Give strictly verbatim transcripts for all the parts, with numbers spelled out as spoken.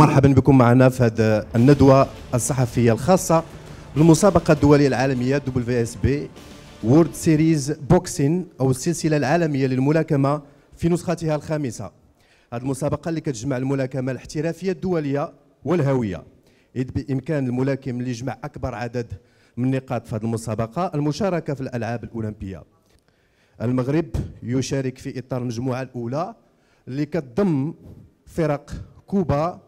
ومرحبا بكم معنا في هذه الندوة الصحفية الخاصة بالمسابقة الدولية العالمية دبليو إس بي World Series Boxing أو السلسلة العالمية للملاكمة في نسختها الخامسة. هذه المسابقة اللي كتجمع الملاكمة الاحترافية الدولية والهوية، إذ بإمكان الملاكم اللي يجمع أكبر عدد من النقاط في هذه المسابقة المشاركة في الألعاب الأولمبية. المغرب يشارك في إطار المجموعة الأولى اللي كتضم فرق كوبا،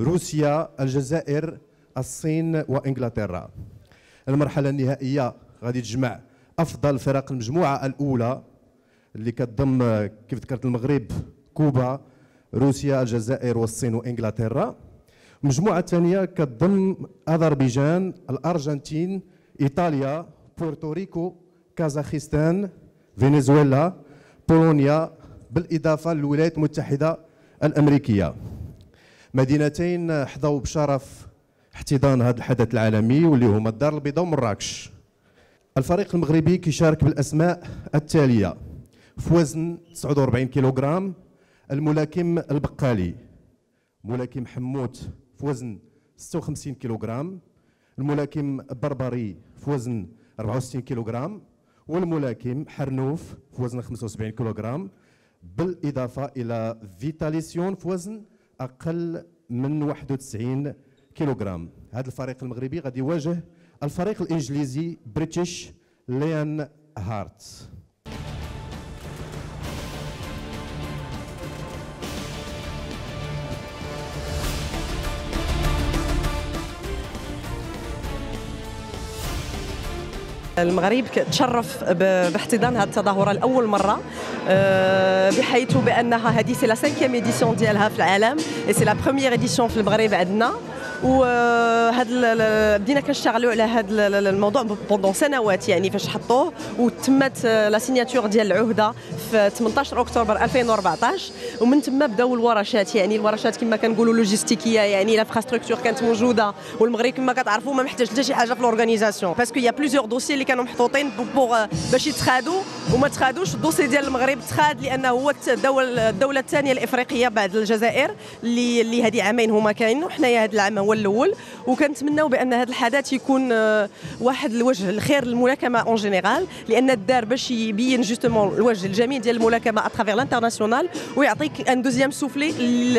روسيا، الجزائر، الصين وإنجلترا. المرحلة النهائية غادي تجمع أفضل فرق المجموعة الأولى اللي كتضم كيف ذكرت المغرب، كوبا، روسيا، الجزائر والصين وإنجلترا. المجموعة الثانية كتضم أذربيجان، الأرجنتين، إيطاليا، بورتوريكو، كازاخستان، فنزويلا، بولونيا، بالإضافة للولايات المتحدة الأمريكية. مدينتين حظوا بشرف احتضان هذا الحدث العالمي واللي هما الدار البيضاء ومراكش. الفريق المغربي كيشارك بالأسماء التالية: في وزن تسعة وأربعين كيلوغرام الملاكم البقالي، ملاكم حموت في وزن ستة وخمسين كيلوغرام، الملاكم بربري في وزن أربعة وستين كيلوغرام، والملاكم حرنوف في وزن خمسة وسبعين كيلوغرام، بالإضافة إلى فيتاليسيون في وزن أقل من واحد وتسعين كيلوغرام. هذا الفريق المغربي غادي يواجه الفريق الإنجليزي بريتش ليان هارت. المغرب تشرف باحتضان هذه التظاهرة لأول مرة، بحيث بأنها هذه سي لا خمسة إديسيون ديالها في العالم، سي لا بروميير إديسيون في المغرب عندنا. وهذا بدينا كنشتغلوا على هذا الموضوع بوندون سنوات، يعني فاش حطوه وتمت لا سيناتور ديال العهده في ثمنطاش اكتوبر ألفين وأربعطاش، ومن تما بداو الورشات. يعني الورشات كما كنقولوا لوجيستيكيه، يعني لافراستركتور كانت موجوده، والمغرب كما كتعرفوا ما محتاج حتى شي حاجه في الاورغانيزاسيون، باسكو يا بليزيور دوسي اللي كانوا محطوطين باش يتخادوا وما تخادوش. الدوسي ديال المغرب تخاد لانه هو الدوله الثانيه الافريقيه بعد الجزائر اللي اللي هذه عامين هما كاينين، وحنايا هذا العام هو الاول. وكنتمناو بان هذا الحدث يكون واحد الوجه الخير للملاكمه اون جينيرال، لان الدار باش يبين جوستمون الوجه الجميل ديال الملاكمه اترافير لانترناسيونال، ويعطيك ان دوزيام سوفلي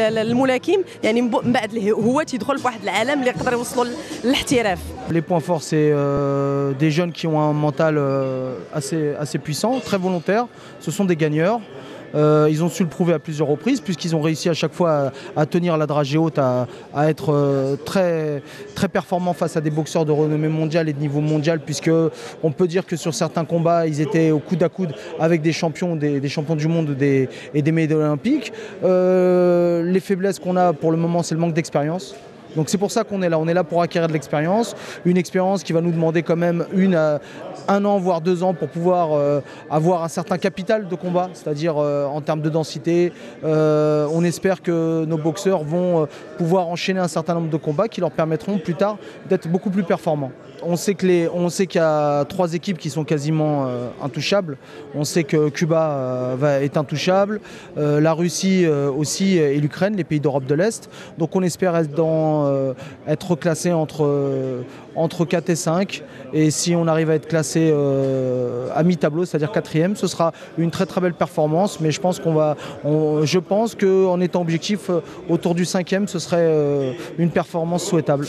للملاكم، يعني من بعد هو تيدخل فواحد العالم اللي يقدروا يوصلوا للاحتراف. لي بوين فور سي دي جون كي اون مونتال اسي اسي بويسون، تري فولونتير، سو سون دي غانيور. Euh, ils ont su le prouver à plusieurs reprises puisqu'ils ont réussi à chaque fois à, à tenir la dragée haute, à, à être euh, très, très performants face à des boxeurs de renommée mondiale et de niveau mondial, puisque on peut dire que sur certains combats ils étaient au coude à coude avec des champions, des, des champions du monde des, et des médailles olympiques. Euh, les faiblesses qu'on a pour le moment, c'est le manque d'expérience. Donc c'est pour ça qu'on est là, on est là pour acquérir de l'expérience, une expérience qui va nous demander quand même une à, un an voire deux ans pour pouvoir euh, avoir un certain capital de combat, c'est-à-dire euh, en termes de densité. Euh, on espère que nos boxeurs vont euh, pouvoir enchaîner un certain nombre de combats qui leur permettront plus tard d'être beaucoup plus performants. On sait qu'il qu y a trois équipes qui sont quasiment euh, intouchables. On sait que Cuba euh, va, est intouchable, euh, la Russie euh, aussi et l'Ukraine, les pays d'Europe de l'Est. Donc on espère être dans Euh, être classé entre, euh, entre quatre et cinq, et si on arrive à être classé euh, à mi-tableau, c'est-à-dire quatrième, ce sera une très très belle performance. Mais je pense qu'on va, on, je pense qu'en étant objectif euh, autour du cinquième, ce serait euh, une performance souhaitable.